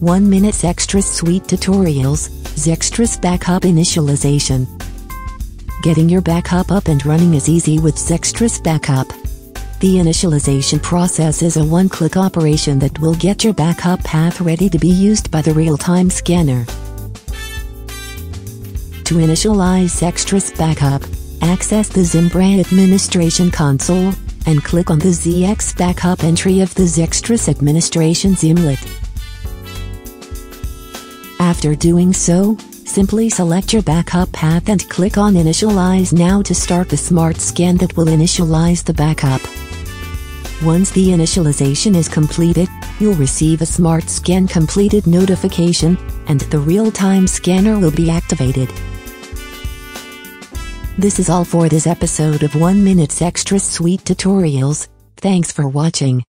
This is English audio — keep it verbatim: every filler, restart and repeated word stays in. one minute Zextras Suite Tutorials, Zextras Backup Initialization. Getting your backup up and running is easy with Zextras Backup. The initialization process is a one-click operation that will get your backup path ready to be used by the real-time scanner. To initialize Zextras Backup, access the Zimbra Administration Console, and click on the Z X Backup entry of the Zextras Administration Zimlet. After doing so, simply select your backup path and click on Initialize Now to start the smart scan that will initialize the backup. Once the initialization is completed, you'll receive a Smart Scan Completed notification, and the real-time scanner will be activated. This is all for this episode of one minute Zextras Suite Tutorials. Thanks for watching.